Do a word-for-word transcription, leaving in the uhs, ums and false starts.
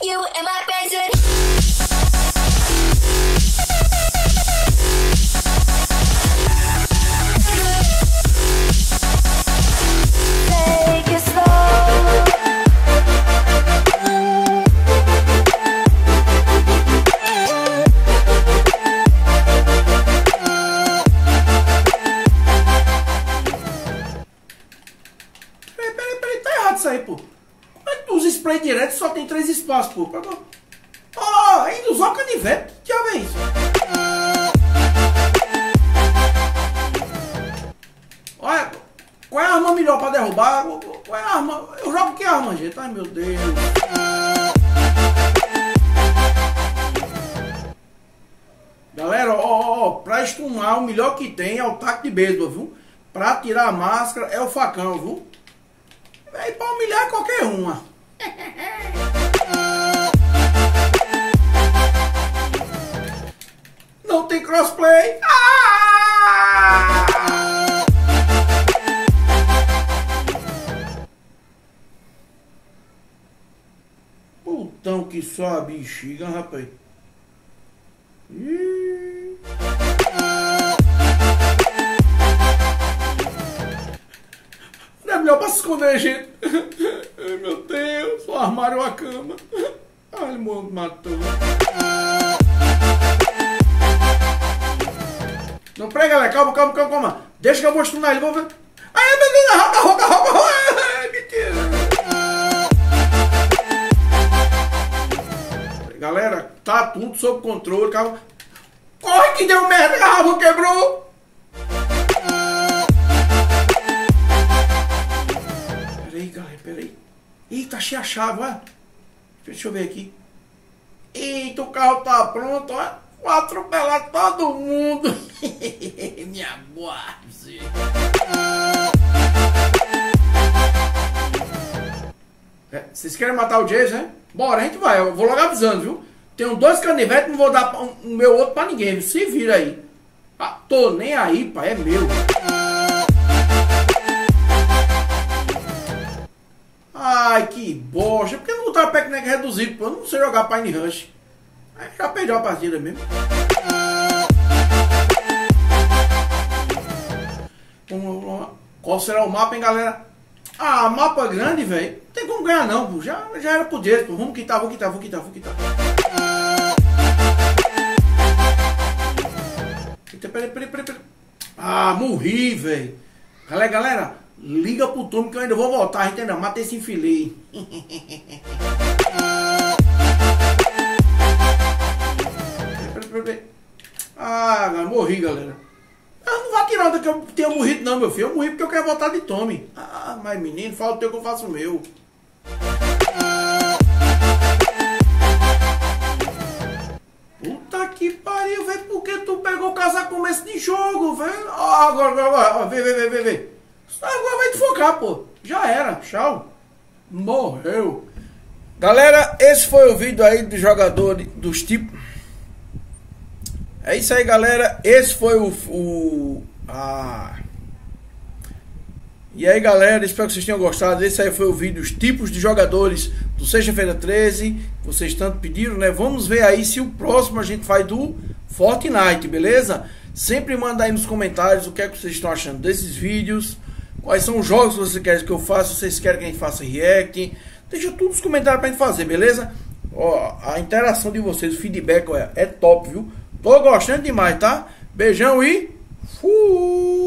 you and my friends would... Direto só tem três espaços, pô. Oh, ainda usou a canivete? Que diabo é isso? Olha, qual é a arma melhor pra derrubar? Qual é a arma? Eu jogo que arma, gente? Ai, meu Deus. Galera, ó, ó, pra estumar, o melhor que tem é o taco de beisebol, viu? Pra tirar a máscara é o facão, viu? E pra humilhar qualquer uma. Não tem crossplay. Ah! Putão que só a bexiga, rapaz. Ih. Não é melhor pra se esconder, gente. Ai, meu Deus, o armário ou a cama. Ai, meu, matou. Não prega, galera, calma, calma, calma, calma. Deixa que eu vou estunar ele, vamos ver. Ai, meu Deus, roca, roca, roca, roca. Ai, mentira. Galera, tá tudo sob controle, calma. Corre que deu merda, a garrafa quebrou. Peraí, galera, peraí. Eita, achei a chave, ó. Deixa eu ver aqui. Eita, o carro tá pronto, ó. Vou atropelar todo mundo. Me aguarde. É, vocês querem matar o Jason, né? Bora, a gente vai. Eu vou logo avisando, viu? Tenho dois canivetes, não vou dar o meu outro pra ninguém. Se vira aí. Ah, tô nem aí, pai. É meu. Ai, que bosta. Por que não botar o Pac-Nex reduzido? Pô? Eu não sei jogar Pine Rush. Aí já perdeu a partida mesmo. Qual será o mapa, hein, galera? Ah, mapa grande, velho. Não tem como ganhar, não. Pô. Já, já era pro Jason. Vamos quitar, vou quitar, vou quitar, vou quitar. Eita, peraí, peraí, peraí, peraí. Ah, morri, velho. Galera, galera. Liga pro turno que eu ainda vou voltar, entendeu? Mata esse infeliz. Ah, morri, galera. Ah, não vai tirar que eu tenha morrido, não, meu filho. Eu morri porque eu quero voltar de Tommy. Ah, mas menino, fala o teu que eu faço o meu. Puta que pariu, velho. Por que tu pegou o casaco começo de jogo, velho? Ah, agora, agora, agora. Vê, vê, vê, vê, vê. Agora vai desfocar, pô. Já era. Tchau. Morreu. Galera, esse foi o vídeo aí do jogador dos tipos. É isso aí, galera. Esse foi o... o a... E aí, galera. Espero que vocês tenham gostado. Esse aí foi o vídeo dos tipos de jogadores do Sexta-feira treze. Vocês tanto pediram, né? Vamos ver aí se o próximo a gente faz do Fortnite, beleza? Sempre manda aí nos comentários o que é que vocês estão achando desses vídeos. Quais são os jogos que vocês querem que eu faça? Vocês querem que a gente faça react? Deixa tudo nos comentários pra gente fazer, beleza? Ó, a interação de vocês, o feedback, olha, é top, viu? Tô gostando demais, tá? Beijão e... fui!